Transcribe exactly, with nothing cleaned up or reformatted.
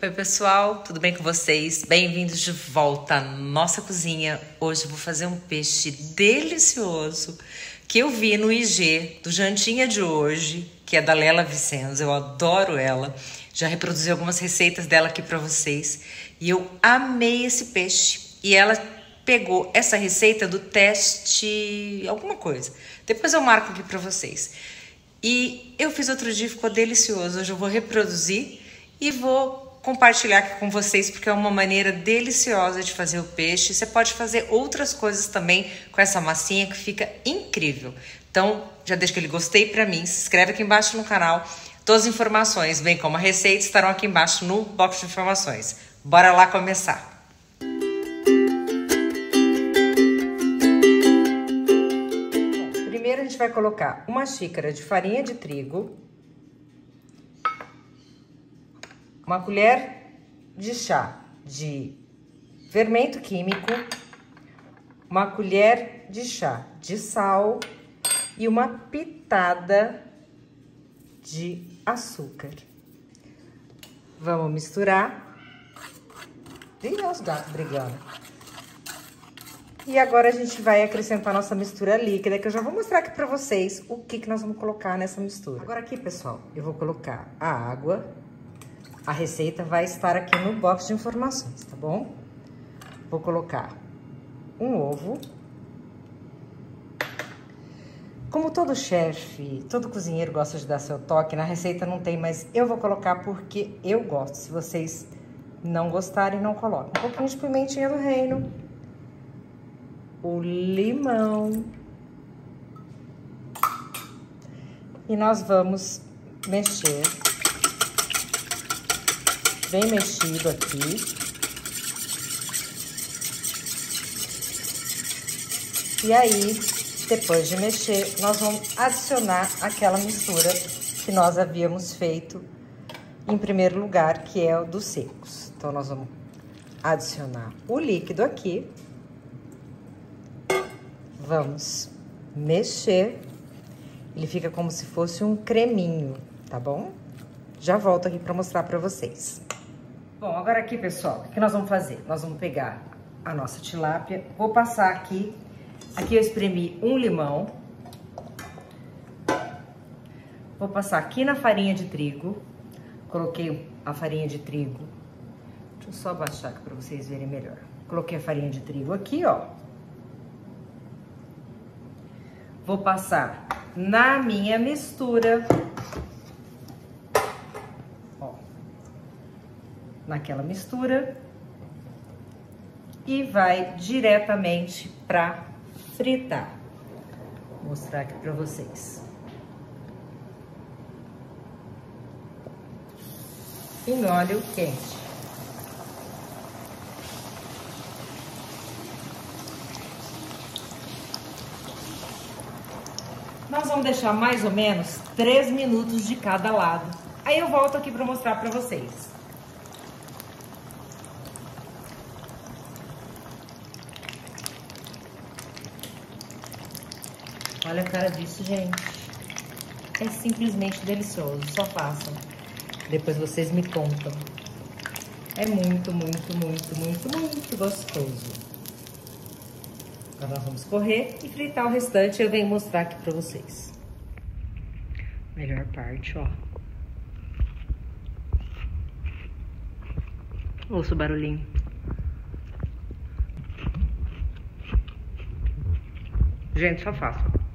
Oi pessoal, tudo bem com vocês? Bem-vindos de volta à nossa cozinha. Hoje eu vou fazer um peixe delicioso que eu vi no I G do Jantinha de hoje, que é da Lela Vicenza, eu adoro ela. Já reproduzi algumas receitas dela aqui para vocês e eu amei esse peixe. E ela pegou essa receita do teste alguma coisa. Depois eu marco aqui para vocês. E eu fiz outro dia, ficou delicioso. Hoje eu vou reproduzir e vou compartilhar aqui com vocês, porque é uma maneira deliciosa de fazer o peixe. Você pode fazer outras coisas também com essa massinha, que fica incrível. Então, já deixa aquele gostei pra mim, se inscreve aqui embaixo no canal. Todas as informações, bem como a receita, estarão aqui embaixo no box de informações. Bora lá começar! Bom, primeiro a gente vai colocar uma xícara de farinha de trigo, uma colher de chá de fermento químico, uma colher de chá de sal e uma pitada de açúcar. Vamos misturar. E os gatos brigando. E agora a gente vai acrescentar nossa mistura líquida, que eu já vou mostrar aqui pra vocês o que, que nós vamos colocar nessa mistura. Agora aqui, pessoal, eu vou colocar a água. A receita vai estar aqui no box de informações, tá bom? Vou colocar um ovo. Como todo chefe, todo cozinheiro gosta de dar seu toque, na receita não tem, mas eu vou colocar porque eu gosto. Se vocês não gostarem, não coloquem. Um pouquinho de pimentinha do reino. O limão. E nós vamos mexer. Bem mexido aqui. E aí, depois de mexer, nós vamos adicionar aquela mistura que nós havíamos feito em primeiro lugar, que é o dos secos. Então, nós vamos adicionar o líquido aqui. Vamos mexer. Ele fica como se fosse um creminho, tá bom? Já volto aqui para mostrar para vocês. Bom, agora aqui, pessoal, o que nós vamos fazer? Nós vamos pegar a nossa tilápia, vou passar aqui, aqui eu espremi um limão, vou passar aqui na farinha de trigo, coloquei a farinha de trigo, deixa eu só baixar aqui para vocês verem melhor. Coloquei a farinha de trigo aqui, ó. Vou passar na minha mistura, naquela mistura, e vai diretamente para fritar. Vou mostrar aqui para vocês. Em óleo quente. Nós vamos deixar mais ou menos três minutos de cada lado. Aí eu volto aqui para mostrar para vocês. Olha a cara disso, gente. É simplesmente delicioso. Só façam. Depois vocês me contam. É muito, muito, muito, muito, muito gostoso. Agora nós vamos correr e fritar o restante. Eu venho mostrar aqui pra vocês. Melhor parte, ó. Ouça o barulhinho. Gente, só façam.